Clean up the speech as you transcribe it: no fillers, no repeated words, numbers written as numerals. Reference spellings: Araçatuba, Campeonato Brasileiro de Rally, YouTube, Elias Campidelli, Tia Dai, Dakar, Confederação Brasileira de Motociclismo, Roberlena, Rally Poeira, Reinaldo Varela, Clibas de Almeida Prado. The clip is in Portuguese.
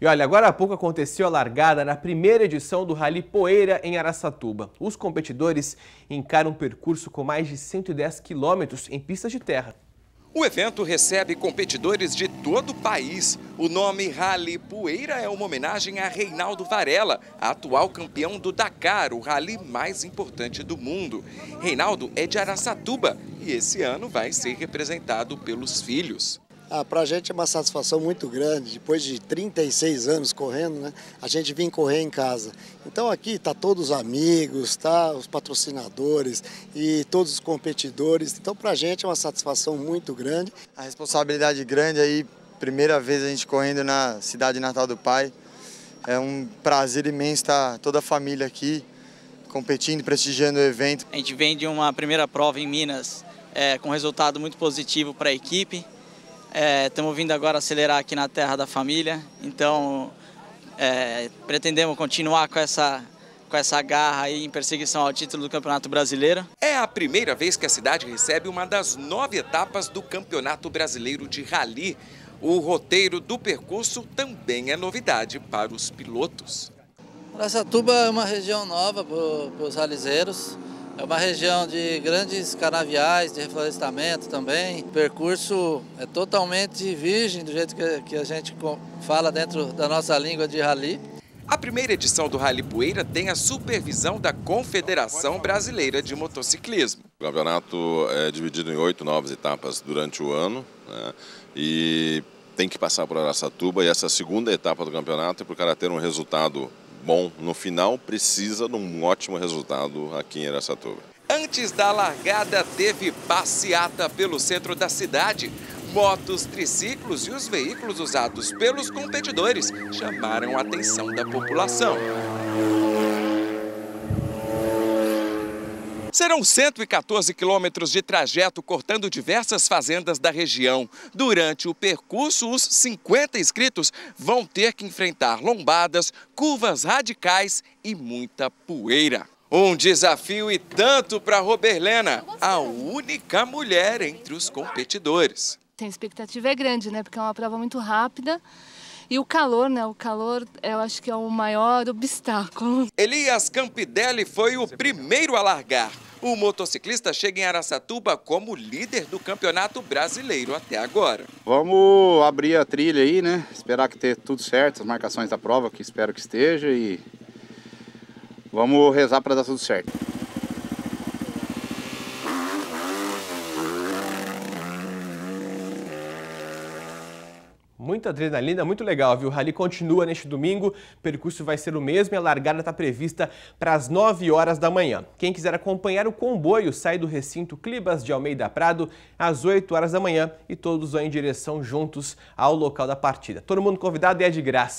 E olha, agora há pouco aconteceu a largada na primeira edição do Rally Poeira em Araçatuba. Os competidores encaram um percurso com mais de 110 quilômetros em pistas de terra. O evento recebe competidores de todo o país. O nome Rally Poeira é uma homenagem a Reinaldo Varela, atual campeão do Dakar, o rally mais importante do mundo. Reinaldo é de Araçatuba e esse ano vai ser representado pelos filhos. Para a gente é uma satisfação muito grande, depois de 36 anos correndo, né? A gente vem correr em casa. Então aqui está todos os amigos, tá os patrocinadores e todos os competidores. Então para a gente é uma satisfação muito grande. A responsabilidade grande aí, primeira vez a gente correndo na cidade natal do pai. É um prazer imenso estar toda a família aqui competindo, prestigiando o evento. A gente vem de uma primeira prova em Minas com resultado muito positivo para a equipe. Estamos vindo agora acelerar aqui na terra da família, então pretendemos continuar com essa garra aí em perseguição ao título do Campeonato Brasileiro. É a primeira vez que a cidade recebe uma das 9 etapas do Campeonato Brasileiro de Rally. O roteiro do percurso também é novidade para os pilotos. Araçatuba é uma região nova para os ralizeiros. É uma região de grandes canaviais, de reflorestamento também. O percurso é totalmente virgem, do jeito que a gente fala dentro da nossa língua de rally. A primeira edição do Rally Poeira tem a supervisão da Confederação Brasileira de Motociclismo. O campeonato é dividido em 8 novas etapas durante o ano, né? E tem que passar por Araçatuba, e essa segunda etapa do campeonato, para o cara ter um resultado bom no final, precisa de um ótimo resultado aqui em Araçatuba. Antes da largada, teve passeata pelo centro da cidade. Motos, triciclos e os veículos usados pelos competidores chamaram a atenção da população. Serão 114 quilômetros de trajeto cortando diversas fazendas da região. Durante o percurso, os 50 inscritos vão ter que enfrentar lombadas, curvas radicais e muita poeira. Um desafio e tanto para Roberlena, a única mulher entre os competidores. A expectativa é grande, né? Porque é uma prova muito rápida. E o calor, né? O calor eu acho que é o maior obstáculo. Elias Campidelli foi o primeiro a largar. O motociclista chega em Araçatuba como líder do Campeonato Brasileiro até agora. Vamos abrir a trilha aí, né? Esperar que tenha tudo certo, as marcações da prova, que espero que esteja. E vamos rezar para dar tudo certo. Muita adrenalina, muito legal, viu? O rally continua neste domingo, o percurso vai ser o mesmo e a largada está prevista para as 9 horas da manhã. Quem quiser acompanhar o comboio sai do recinto Clibas de Almeida Prado às 8 horas da manhã e todos vão em direção juntos ao local da partida. Todo mundo convidado e é de graça.